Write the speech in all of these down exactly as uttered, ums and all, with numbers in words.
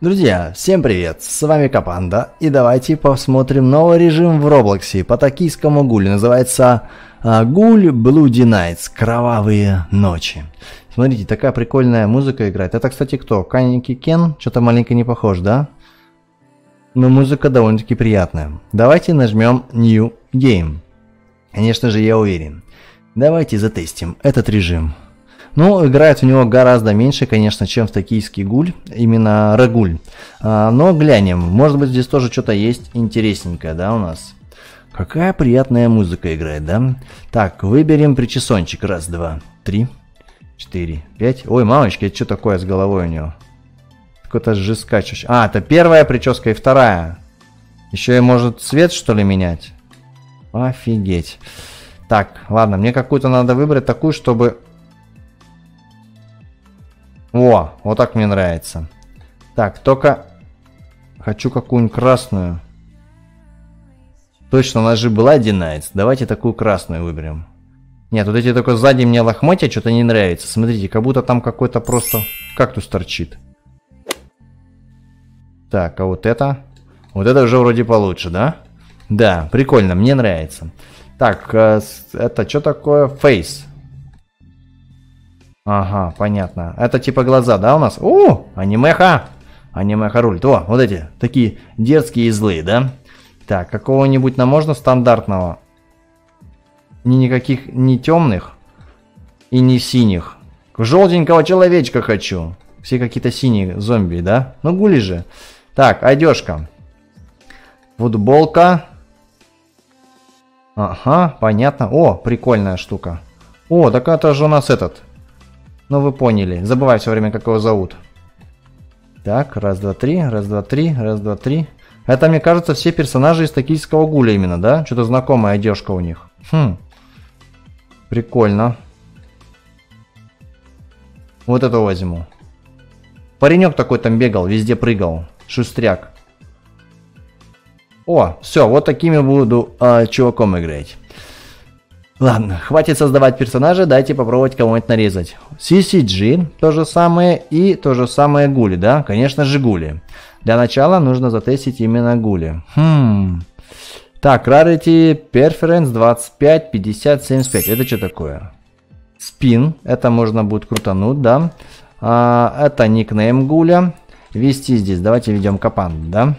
Друзья, всем привет, с вами Капанда, и давайте посмотрим новый режим в Роблоксе по токийскому гулю, называется а, Гуль Блу Динайц, Кровавые ночи. Смотрите, такая прикольная музыка играет. Это, кстати, кто? Канеки Кен? Что-то маленько не похож, да? Но музыка довольно-таки приятная. Давайте нажмем New Game. Конечно же, я уверен. Давайте затестим этот режим. Ну, играет в него гораздо меньше, конечно, чем в токийский гуль, именно Ро-Гуль. А, но глянем, может быть, здесь тоже что-то есть интересненькое, да, у нас. Какая приятная музыка играет, да? Так, выберем причесончик. Раз, два, три, четыре, пять. Ой, мамочки, это что такое с головой у него? Какой-то жескачущий. А, это первая прическа и вторая. Еще и может цвет, что ли, менять? Офигеть. Так, ладно, мне какую-то надо выбрать такую, чтобы... О, вот так мне нравится. Так, только хочу какую-нибудь красную. Точно, у нас же была Динайц. Давайте такую красную выберем. Нет, вот эти только сзади мне лохмотья что-то не нравится. Смотрите, как будто там какой-то просто кактус торчит. Так, а вот это? Вот это уже вроде получше, да? Да, прикольно, мне нравится. Так, это что такое? Фейс. Ага, понятно. Это типа глаза, да, у нас? О, анимеха! Анимеха рулит. О, вот эти, такие дерзкие и злые, да? Так, какого-нибудь нам можно стандартного? Ни никаких, ни темных и ни синих. Желтенького человечка хочу. Все какие-то синие зомби, да? Ну, гули же. Так, одежка. Футболка. Ага, понятно. О, прикольная штука. О, так это же у нас этот... Ну вы поняли, забываю все время, как его зовут. Так, раз, два, три, раз, два, три, раз, два, три. Это, мне кажется, все персонажи из токийского гуля именно, да? Что-то знакомая одежка у них. Хм, прикольно. Вот эту возьму. Паренек такой там бегал, везде прыгал. Шустряк. О, все, вот такими буду э, чуваком играть. Ладно, хватит создавать персонажа, дайте попробовать кого-нибудь нарезать. си си джи, то же самое, и то же самое гули, да? Конечно же, гули. Для начала нужно затестить именно гули. Хм. Так, Rarity, Preference двадцать пять, пятьдесят, семьдесят пять. Это что такое? Спин, это можно будет крутануть, да? А, это никнейм гуля. Вести здесь, давайте ведем Капанду, да?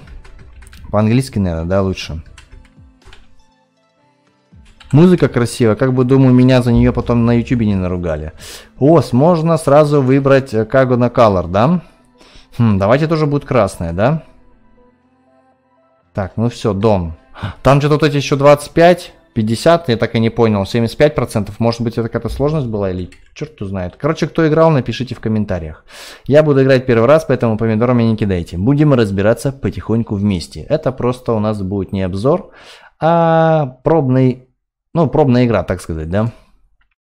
По-английски, наверное, да, лучше. Музыка красивая, как бы, думаю, меня за нее потом на ютубе не наругали. О, можно сразу выбрать Кагу на Color, да? Хм, давайте тоже будет красная, да? Так, ну все, дом. Там что-то вот эти еще двадцать пять, пятьдесят, я так и не понял, семьдесят пять процентов. Может быть, это какая-то сложность была или черт узнает. Короче, кто играл, напишите в комментариях. Я буду играть первый раз, поэтому помидоры мне не кидайте. Будем разбираться потихоньку вместе. Это просто у нас будет не обзор, а пробный... Ну, пробная игра, так сказать, да?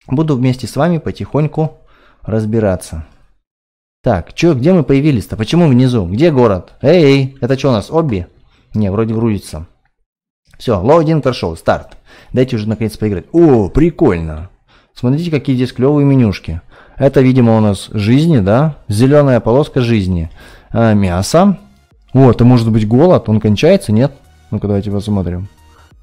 Буду вместе с вами потихоньку разбираться. Так, чё, где мы появились-то? Почему внизу? Где город? Эй, эй, это что у нас, обби? Не, вроде грузится. Все, лоудинг прошел, старт. Дайте уже наконец поиграть. О, прикольно. Смотрите, какие здесь клевые менюшки. Это, видимо, у нас жизни, да? Зеленая полоска жизни. А, мясо. О, это может быть голод? Он кончается, нет? Ну-ка, давайте посмотрим.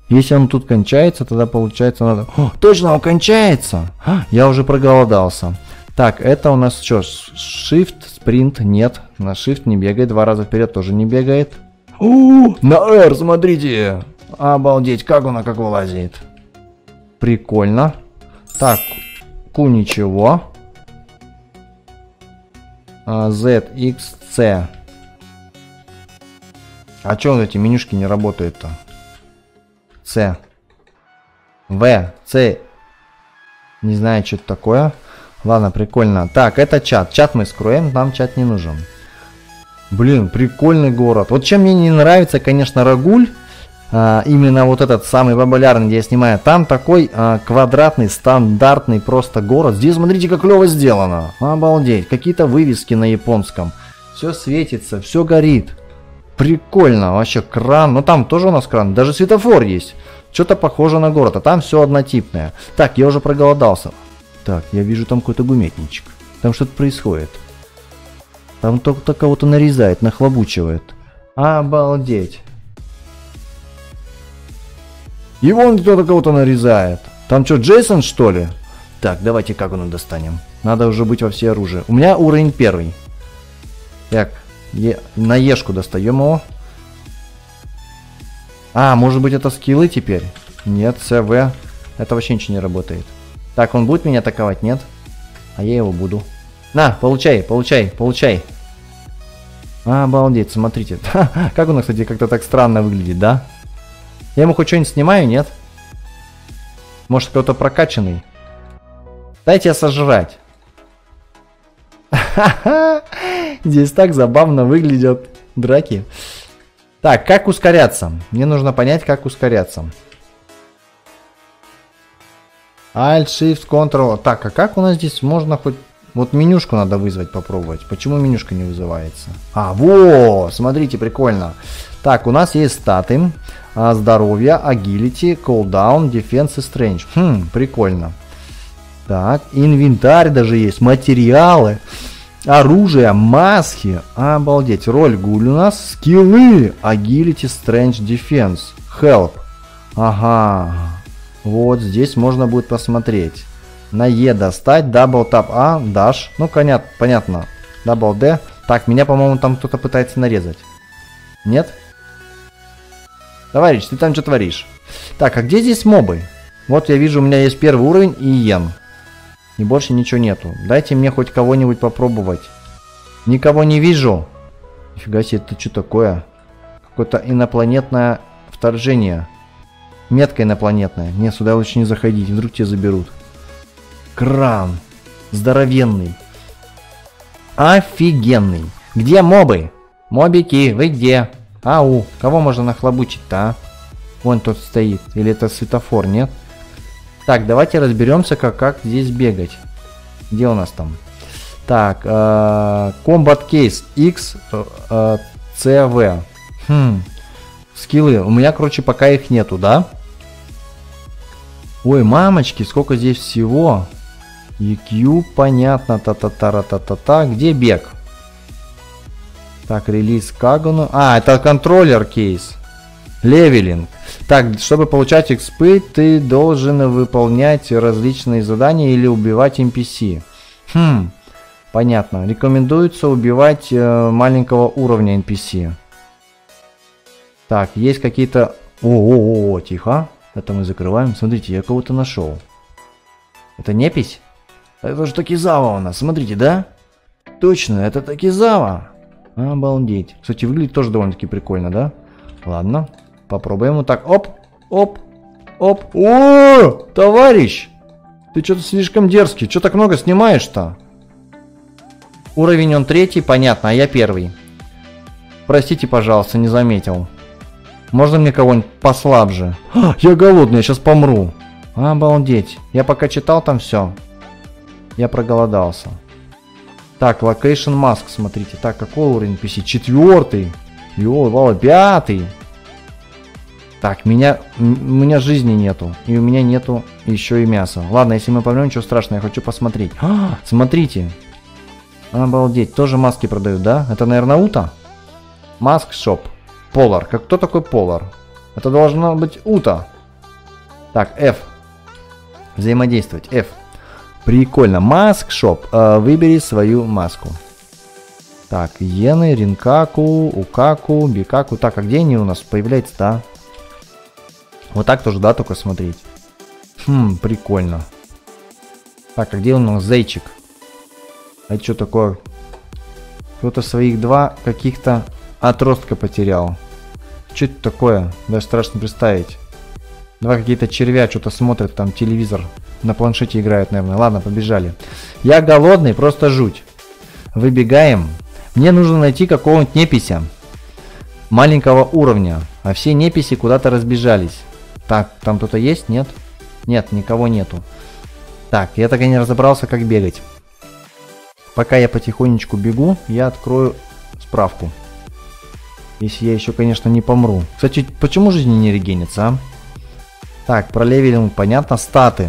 Если он тут кончается, тогда получается надо... О, точно, он кончается! Я уже проголодался. Так, это у нас что? Shift, спринт, нет. На Shift не бегает, два раза вперед тоже не бегает. У-у-у, на R, смотрите! Обалдеть, как она как вылазит. Прикольно. Так, Q ничего. А, Z, X, C. А чё эти менюшки не работают-то? С, В, С, не знаю, что это такое. Ладно, прикольно. Так, это чат. Чат мы скроем, нам чат не нужен. Блин, прикольный город. Вот чем мне не нравится, конечно, Ро-Гуль, а, именно вот этот самый популярный, где я снимаю, там такой а, квадратный, стандартный просто город. Здесь, смотрите, как клево сделано. Обалдеть. Какие-то вывески на японском. Все светится, все горит. Прикольно, вообще кран, ну там тоже у нас кран, даже светофор есть. Что-то похоже на город, а там все однотипное. Так, я уже проголодался. Так, я вижу там какой-то гуметничек. Там что-то происходит. Там только кого-то нарезает, нахлобучивает. Обалдеть. И вон кто-то кого-то нарезает. Там что, Джейсон, что ли? Так, давайте как он достанем. Надо уже быть во все оружие. У меня уровень первый. Так, е на Ешку достаем его. А, может быть, это скиллы теперь? Нет, СВ. Это вообще ничего не работает. Так, он будет меня атаковать? Нет. А я его буду. На, получай, получай, получай. Обалдеть, смотрите. Как он, кстати, как-то так странно выглядит, да? Я ему хоть что-нибудь снимаю, нет? Может, кто-то прокачанный? Дайте я сожрать. Здесь так забавно выглядят драки. Так, как ускоряться? Мне нужно понять, как ускоряться. Alt, Shift, Ctrl. Так, а как у нас здесь можно хоть... Вот менюшку надо вызвать, попробовать. Почему менюшка не вызывается? А, во! Смотрите, прикольно. Так, у нас есть статы. Здоровье, агилити, колдаун, дефенс и стрендж. Хм, прикольно. Так, инвентарь даже есть, материалы, оружие, маски. Обалдеть. Роль гуль у нас. Скиллы. Агилити, стрендж, дефенс. Хелп. Ага. Вот здесь можно будет посмотреть. На Е достать, дабл тап А, даш. Ну, понят, понятно. Дабл Д. Так, меня, по-моему, там кто-то пытается нарезать. Нет? Товарищ, ты там что творишь? Так, а где здесь мобы? Вот я вижу, у меня есть первый уровень и Йен. И больше ничего нету. Дайте мне хоть кого-нибудь попробовать. Никого не вижу. Нифига себе, это что такое? Какое-то инопланетное вторжение. Метка инопланетная. Не, сюда лучше не заходить, вдруг тебя заберут. Кран. Здоровенный. Офигенный. Где мобы? Мобики, вы где? Ау, кого можно нахлобучить-то, а? Вон тот стоит. Или это светофор, нет? Так, давайте разберемся, как, как здесь бегать. Где у нас там? Так, Combat Case X, си ви. Хм. Скиллы. У меня, короче, пока их нету, да? Ой, мамочки, сколько здесь всего. и кью, понятно, та-та-та-та-та-та. Где бег? Так, релиз Кагану. А, это контроллер кейс. Левелинг. Так, чтобы получать экспы, ты должен выполнять различные задания или убивать эн пи си. Хм, понятно. Рекомендуется убивать э, маленького уровня эн пи си. Так, есть какие-то... О-о-о, тихо. Это мы закрываем. Смотрите, я кого-то нашел. Это непись? Это же Токизава у нас. Смотрите, да? Точно, это Токизава. Обалдеть. Кстати, выглядит тоже довольно-таки прикольно, да? Ладно. Попробуем вот так. Оп, оп, оп. О, товарищ! Ты что-то слишком дерзкий. Что так много снимаешь-то? Уровень он третий, понятно, а я первый. Простите, пожалуйста, не заметил. Можно мне кого-нибудь послабже? А, я голодный, я сейчас помру. Обалдеть. Я пока читал там все. Я проголодался. Так, Location Mask, смотрите. Так, какой уровень пи си? Четвертый. Йо, вау, пятый. Так, меня, у меня жизни нету. И у меня нету еще и мяса. Ладно, если мы помрем, ничего страшного, я хочу посмотреть. А, смотрите. Обалдеть. Тоже маски продают, да? Это, наверное, Ута? Mask Shop. Полар. Кто такой Полар? Это должно быть Ута. Так, F. Взаимодействовать. F. Прикольно. Маск шоп. Выбери свою маску. Так, Йены, Ринкаку, Укаку, Бикаку. Так, а где они у нас появляются, да? Вот так тоже, да, только смотреть. Хм, прикольно. Так, а где у нас зайчик? А что такое? Кто-то своих два каких-то отростка потерял. Что это такое? Даже страшно представить. Два какие-то червя что-то смотрят, там телевизор на планшете играют, наверное. Ладно, побежали. Я голодный, просто жуть. Выбегаем. Мне нужно найти какого-нибудь непися маленького уровня. А все неписи куда-то разбежались. Так, там кто-то есть? Нет? Нет, никого нету. Так, я так и не разобрался, как бегать. Пока я потихонечку бегу, я открою справку. Если я еще, конечно, не помру. Кстати, почему жизни не регенится, а? Так, про левелинг понятно. Статы.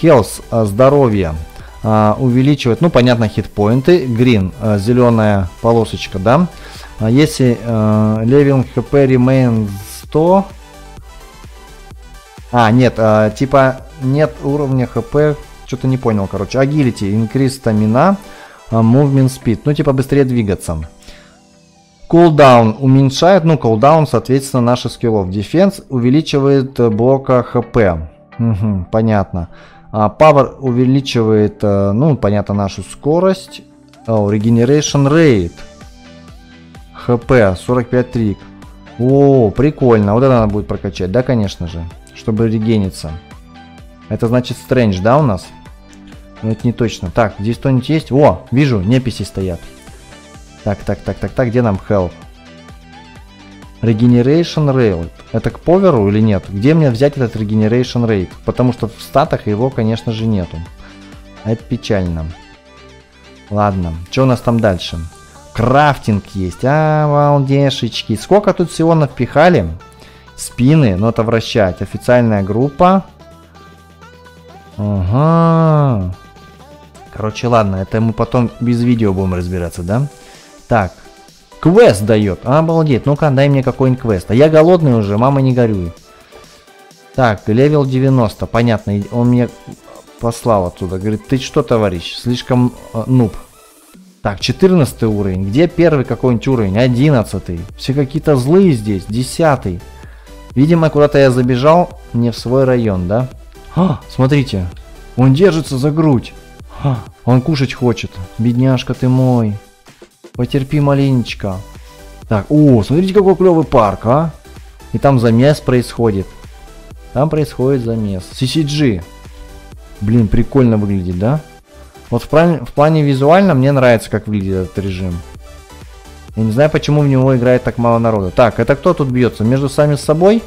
Health, здоровье. а, увеличивает, ну понятно, хитпоинты. Green, а, зеленая полосочка, да. А если а, левинг хп remain сто, а нет, а, типа нет уровня хп, что-то не понял, короче. Agility, increase stamina, movement speed, ну типа быстрее двигаться. Cooldown уменьшает, ну cooldown, соответственно, наши скиллов. Defense увеличивает блока хп. Угу, понятно. А Power увеличивает, ну понятно, нашу скорость. Oh, regeneration rate. хп сорок пять три. О, прикольно. Вот это надо будет прокачать, да, конечно же, чтобы регениться. Это значит Strange, да, у нас? Но это не точно. Так, здесь кто-нибудь есть? О, вижу, неписи стоят. Так, так, так, так, так, где нам Health? Regeneration Rate. Это к поверу или нет? Где мне взять этот Regeneration Rate? Потому что в статах его, конечно же, нету. Это печально. Ладно, что у нас там дальше? Крафтинг есть. А, валдешечки. Сколько тут всего навпихали? Спины, но это вращать. Официальная группа. Ага. Короче, ладно, это мы потом без видео будем разбираться, да? Так, квест дает. Обалдеть, ну-ка, дай мне какой-нибудь квест. А я голодный уже, мама, не горюй. Так, левел девяносто, понятно, он мне послал оттуда. Говорит, ты что, товарищ, слишком э, нуб. Так, четырнадцатый уровень, где первый какой-нибудь уровень? одиннадцатый, все какие-то злые здесь, десятый. Видимо, куда-то я забежал не в свой район, да? А, смотрите, он держится за грудь. А, он кушать хочет. Бедняжка ты мой. Потерпи маленечко. Так, о, смотрите, какой клевый парк, а. И там замес происходит. Там происходит замес. си си джи. Блин, прикольно выглядит, да? Вот в, плане, в плане визуально мне нравится, как выглядит этот режим. Я не знаю, почему в него играет так мало народа. Так, это кто тут бьется? Между сами с собой?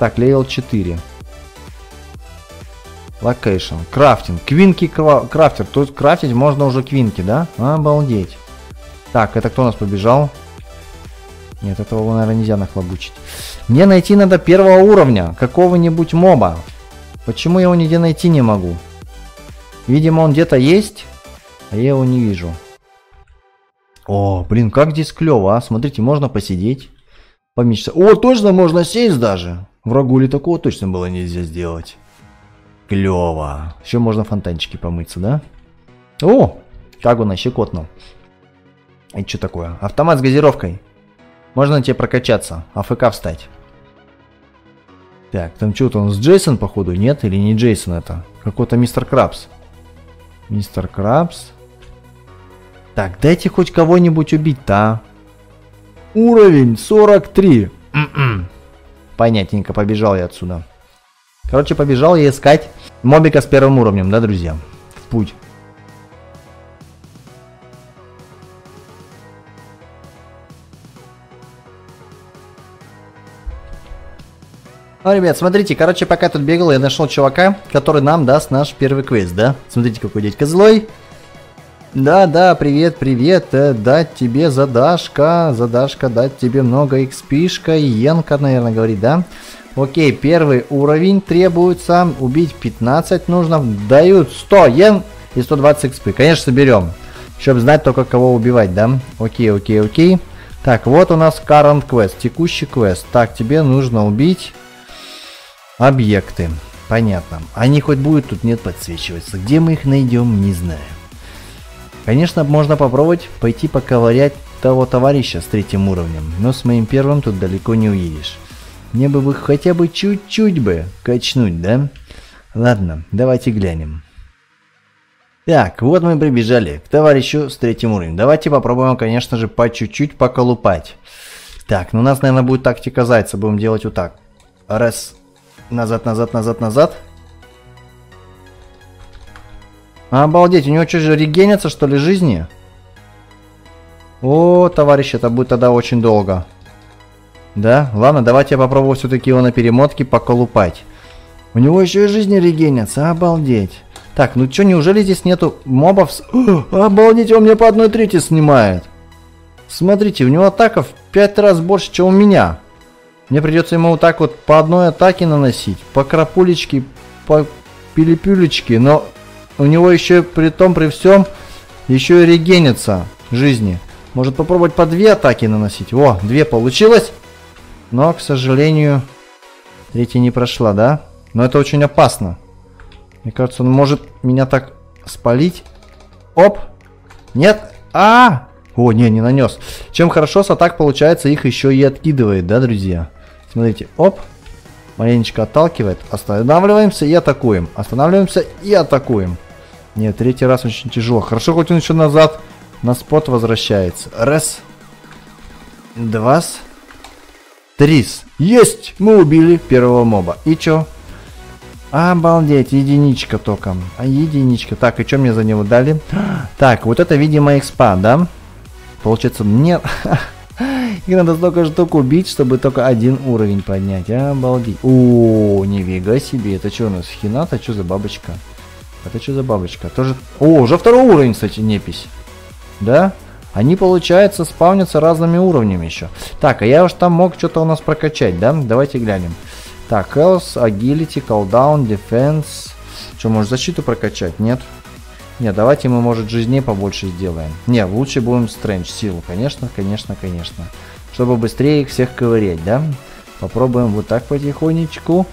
Так, левел четыре. Локейшн, крафтинг, квинки, крафтер. Тут крафтить можно уже квинки, да? Обалдеть. Так, это кто у нас побежал? Нет, этого, наверное, нельзя нахлобучить. Мне найти надо первого уровня, какого-нибудь моба. Почему я его нигде найти не могу? Видимо, он где-то есть, а я его не вижу. О, блин, как здесь клево, а? Смотрите, можно посидеть, помечтать. О, точно, можно сесть даже. В Ро-Гуле такого точно было нельзя сделать. Клево. Еще можно фонтанчики помыться, да? О, как он щекотнул. И что такое? Автомат с газировкой. Можно тебе прокачаться, АФК встать. Так, там что-то он с Джейсон, походу, нет? Или не Джейсон это? Какой-то мистер Крабс. Мистер Крабс. Так, дайте хоть кого-нибудь убить-то. Уровень сорок три. Понятненько, побежал я отсюда. Короче, побежал я искать мобика с первым уровнем, да, друзья? В путь. Ну, ребят, смотрите, короче, пока тут бегал, я нашел чувака, который нам даст наш первый квест, да? Смотрите, какой дядька злой. Да-да, привет-привет, дать тебе задашка, задашка, дать тебе много экспишка, иенка, наверное, говорит, да? Окей, первый уровень требуется, убить пятнадцать нужно, дают сто йен и сто двадцать экспы. Конечно, соберем, чтобы знать только кого убивать, да? Окей, окей, окей. Так, вот у нас current quest, текущий квест. Так, тебе нужно убить объекты, понятно. Они хоть будут тут, нет, подсвечиваться. Где мы их найдем, не знаю. Конечно, можно попробовать пойти поковырять того товарища с третьим уровнем, но с моим первым тут далеко не уедешь. Мне бы вы хотя бы чуть-чуть бы качнуть, да? Ладно, давайте глянем. Так, вот мы прибежали к товарищу с третьим уровнем. Давайте попробуем, конечно же, по чуть-чуть поколупать. Так, ну у нас, наверное, будет тактика зайца. Будем делать вот так. Раз. Назад, назад, назад, назад. Обалдеть, у него что же, регенятся, что ли, жизни? О, товарищ, это будет тогда очень долго. Да? Ладно, давайте я попробую все-таки его на перемотке поколупать. У него еще и жизни регенятся, обалдеть. Так, ну что, неужели здесь нету мобов? С... О, обалдеть, он мне по одной трети снимает. Смотрите, у него атака в пять раз больше, чем у меня. Мне придется ему вот так вот по одной атаке наносить. По крапулечке, по пилипюлечке, но у него еще при том, при всем, еще и регенится жизни. Может попробовать по две атаки наносить. О, две получилось. Но, к сожалению, третья не прошла, да? Но это очень опасно. Мне кажется, он может меня так спалить. Оп. Нет. А! О, не, не нанес. Чем хорошо с атак, получается, их еще и откидывает, да, друзья? Смотрите, оп. Маленечко отталкивает. Останавливаемся и атакуем. Останавливаемся и атакуем. Нет, третий раз очень тяжело. Хорошо, хоть он еще назад на спот возвращается. Раз. Два. Три. Есть! Мы убили первого моба. И чё? Обалдеть, единичка только. А единичка. Так, и чё мне за него дали? Так, вот это, видимо, экспа, да? Получается, мне... Их надо столько штук убить, чтобы только один уровень поднять. Обалдеть. О, нифига себе. Это что у нас? Хината? Что за бабочка? Это что за бабочка? Тоже... О, уже второй уровень, кстати, непись. Да? Они, получается, спавнятся разными уровнями еще. Так, а я уж там мог что-то у нас прокачать, да? Давайте глянем. Так, health, agility, cooldown, defense. Что, может защиту прокачать? Нет? Нет, давайте мы, может, жизней побольше сделаем. Не, лучше будем стрендж, силу. Конечно, конечно, конечно. Чтобы быстрее их всех ковырять, да? Попробуем вот так потихонечку.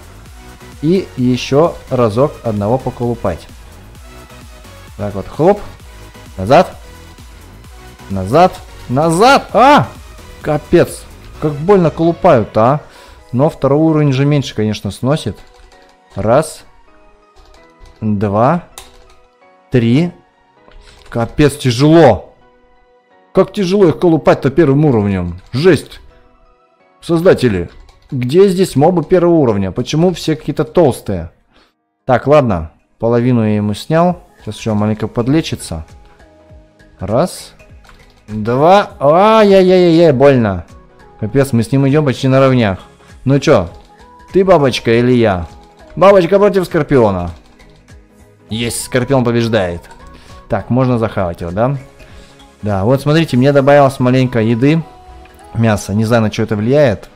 И еще разок одного поколупать. Так вот, хлоп. Назад. Назад. Назад. А! Капец. Как больно колупают, а. Но второй уровень же меньше, конечно, сносит. Раз. Два. Три. Капец, тяжело. Как тяжело их колупать-то первым уровнем. Жесть. Создатели. Где здесь мобы первого уровня? Почему все какие-то толстые? Так, ладно. Половину я ему снял. Сейчас еще маленько подлечится. Раз. Два. Ай-яй-яй-яй, больно. Капец, мы с ним идем почти на равнях. Ну чё, ты бабочка или я? Бабочка против скорпиона. Есть, скорпион побеждает. Так, можно захавать его, да? Да, вот смотрите, мне добавилось маленько еды. Мясо, не знаю, на что это влияет.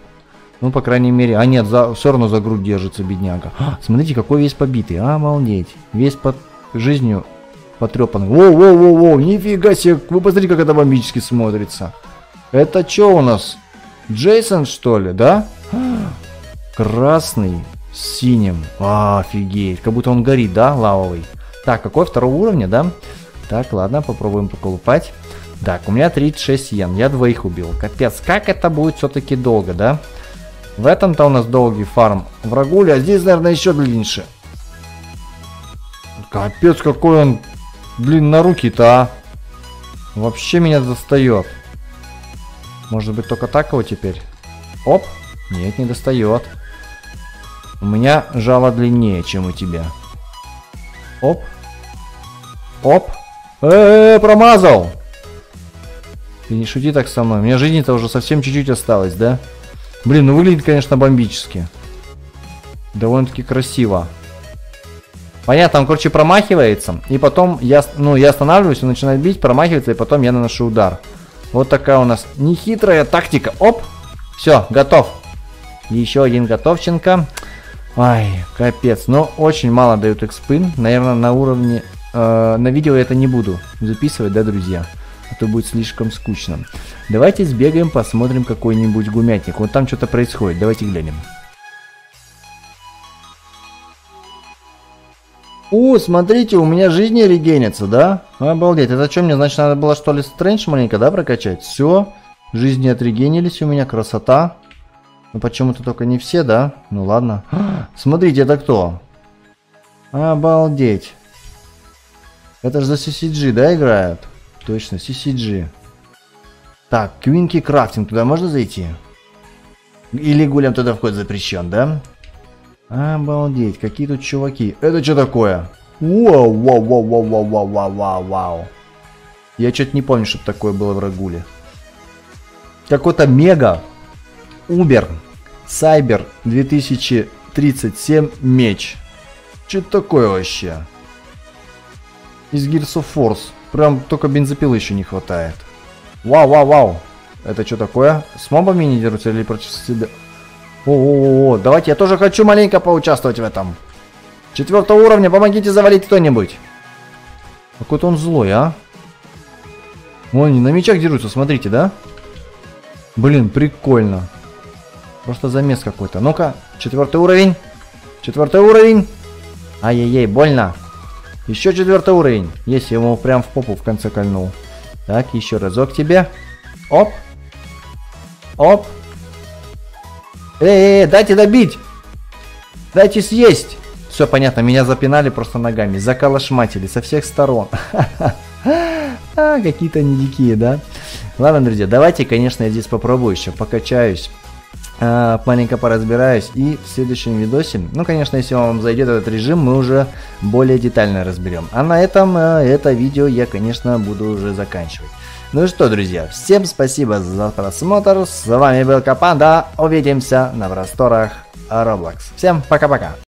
Ну, по крайней мере... А нет, за... все равно за грудь держится бедняга. А, смотрите, какой весь побитый. А, обалдеть. Весь под жизнью потрепанный. Воу-воу-воу-воу, нифига себе. Вы посмотрите, как это бомбически смотрится. Это чё у нас? Джейсон, что ли, да? Красный с синим. А, офигеть. Как будто он горит, да, лавовый. Так, какой второго уровня, да? Так, ладно, попробуем поколупать. Так, у меня тридцать шесть йен. Я двоих убил. Капец, как это будет все-таки долго, да? В этом-то у нас долгий фарм в Ро-Гуле, а здесь, наверное, еще длиннее. Капец, какой он длиннорукий-то, а. Вообще меня достает. Может быть, только так его теперь? Оп. Нет, не достает. У меня жало длиннее, чем у тебя. Оп. Оп. Э-э-э, промазал. Ты не шути так со мной. У меня жизни-то уже совсем чуть-чуть осталось, да? Блин, ну выглядит, конечно, бомбически. Довольно-таки красиво. Понятно, он, короче, промахивается. И потом я, ну, я останавливаюсь, он начинает бить, промахивается, и потом я наношу удар. Вот такая у нас нехитрая тактика. Оп. Все, готов. Еще один готовченко. Ай, капец. Но очень мало дают экспы. Наверное, на уровне... Э, на видео я это не буду записывать, да, друзья? Это будет слишком скучно. Давайте сбегаем, посмотрим какой-нибудь гумятник. Вот там что-то происходит. Давайте глянем. О, смотрите, у меня жизни регенится, да? Обалдеть. Это что мне, значит, надо было, что ли, стрендж маленько, да, прокачать? Все. Жизни отрегенились у меня, красота. Ну почему-то только не все, да? Ну ладно. Смотрите, это кто? Обалдеть. Это же за си си джи, да, играют? Точно, си си джи. Так, Квинки крафтинг, туда можно зайти? Или гулям туда вход запрещен, да? Обалдеть, какие тут чуваки. Это что такое? Вау, вау, вау, вау, вау, вау, вау, вау, вау. Я что-то не помню, что такое было в Ро-Гуле. Какой-то мега убер сайбер две тысячи тридцать семь меч. Что-то такое вообще. Из Gears of Force. Прям только бензопилы еще не хватает. Вау, вау, вау. Это что такое? С мобами не дерутся или против себя? О-о-о, давайте я тоже хочу маленько поучаствовать в этом. Четвертого уровня, помогите завалить кто-нибудь. Какой-то он злой, а? Вон они на мечах дерутся, смотрите, да? Блин, прикольно. Просто замес какой-то. Ну-ка, четвертый уровень. Четвертый уровень. Ай-яй-яй, больно. Еще четвертый уровень. Есть, я ему прям в попу в конце кольнул. Так, еще разок тебе. Оп. Оп. Эй-эй-эй, дайте добить. Дайте съесть. Все понятно, меня запинали просто ногами. Заколошматили со всех сторон. А, какие-то они дикие, да? Ладно, друзья, давайте, конечно, я здесь попробую еще, покачаюсь, э, маленько поразбираюсь. И в следующем видосе, ну, конечно, если вам зайдет этот режим, мы уже более детально разберем. А на этом э, это видео я, конечно, буду уже заканчивать. Ну что, друзья, всем спасибо за просмотр. С вами был Капанда. Увидимся на просторах Roblox. Всем пока-пока.